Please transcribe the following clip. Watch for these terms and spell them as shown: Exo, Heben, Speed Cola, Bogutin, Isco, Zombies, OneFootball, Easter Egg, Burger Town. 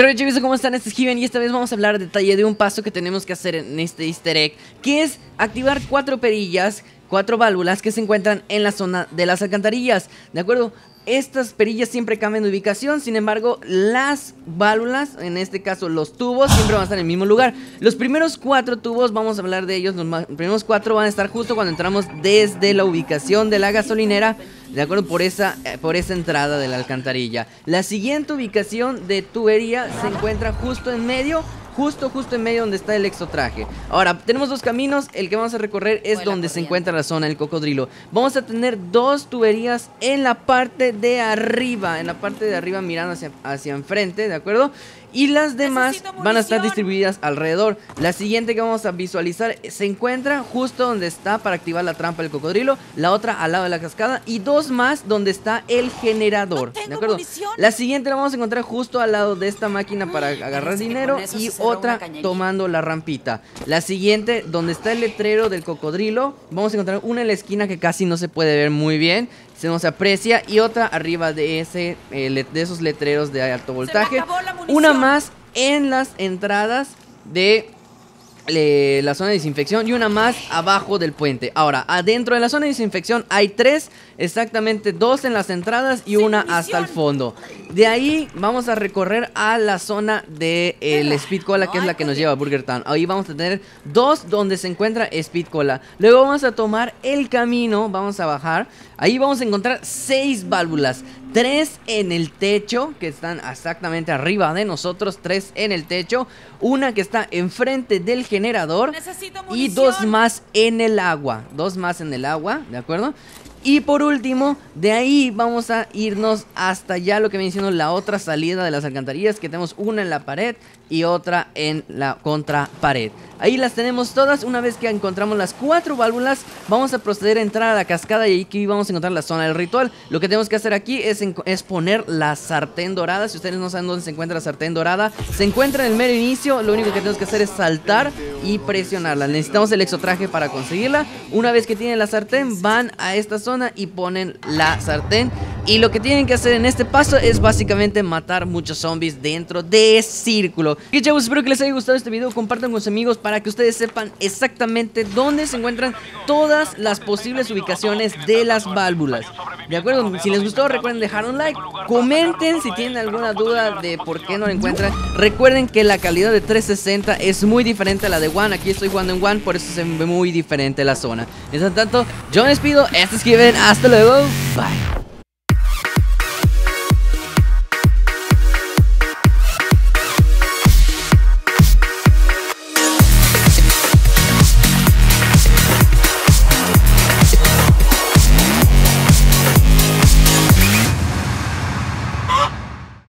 ¿Qué rollo, chicos? ¿Cómo están? Este es Heben y esta vez vamos a hablar a detalle de un paso que tenemos que hacer en este Easter Egg, que es activar 4 válvulas que se encuentran en la zona de las alcantarillas, ¿de acuerdo? Estas perillas siempre cambian de ubicación, sin embargo, las válvulas, en este caso los tubos, siempre van a estar en el mismo lugar. Los primeros 4 tubos, vamos a hablar de ellos, los primeros 4 van a estar justo cuando entramos desde la ubicación de la gasolinera, de acuerdo, por esa entrada de la alcantarilla. La siguiente ubicación de tubería se encuentra justo en medio. Justo en medio donde está el exotraje. Ahora, tenemos 2 caminos. El que vamos a recorrer es donde se encuentra la zona del cocodrilo. Vamos a tener 2 tuberías en la parte de arriba. En la parte de arriba mirando hacia enfrente, ¿de acuerdo? Y las demás van a estar distribuidas alrededor. La siguiente que vamos a visualizar se encuentra justo donde está para activar la trampa del cocodrilo. La otra al lado de la cascada. Y 2 más donde está el generador, ¿de acuerdo? La siguiente la vamos a encontrar justo al lado de esta máquina para agarrar dinero. Y otra tomando la rampita. La siguiente, donde está el letrero del cocodrilo, vamos a encontrar una en la esquina que casi no se puede ver muy bien, se nos aprecia, y otra arriba de esos letreros de alto voltaje. Una más en las entradas de la zona de desinfección y una más abajo del puente. Ahora, adentro de la zona de desinfección hay 3, exactamente 2 en las entradas y una hasta el fondo. De ahí vamos a recorrer a la zona de el Speed Cola, que es la que nos lleva a Burger Town. Ahí vamos a tener 2 donde se encuentra Speed Cola. Luego vamos a tomar el camino, vamos a bajar. Ahí vamos a encontrar 6 válvulas. 3 en el techo, que están exactamente arriba de nosotros, 3 en el techo, una que está enfrente del generador y 2 más en el agua, 2 más en el agua, ¿de acuerdo? Y por último, de ahí vamos a irnos hasta ya lo que viene siendo la otra salida de las alcantarillas, que tenemos una en la pared y otra en la contrapared. Ahí las tenemos todas. Una vez que encontramos las 4 válvulas, vamos a proceder a entrar a la cascada y aquí vamos a encontrar la zona del ritual. Lo que tenemos que hacer aquí es poner la sartén dorada. Si ustedes no saben dónde se encuentra la sartén dorada, se encuentra en el mero inicio. Lo único que tenemos que hacer es saltar y presionarla. Necesitamos el exotraje para conseguirla. Una vez que tienen la sartén, van a esta zona y ponen la sartén. Y lo que tienen que hacer en este paso es básicamente matar muchos zombies dentro de círculo. Y chavos, espero que les haya gustado este video. Compartan con sus amigos para que ustedes sepan exactamente dónde se encuentran todas las posibles ubicaciones de las válvulas, ¿de acuerdo? Si les gustó, recuerden dejar un like. Comenten si tienen alguna duda de por qué no la encuentran. Recuerden que la calidad de 360 es muy diferente a la de One. Aquí estoy jugando en One, por eso se ve muy diferente la zona. Mientras tanto, yo les pido, este es Heben. Hasta luego, bye.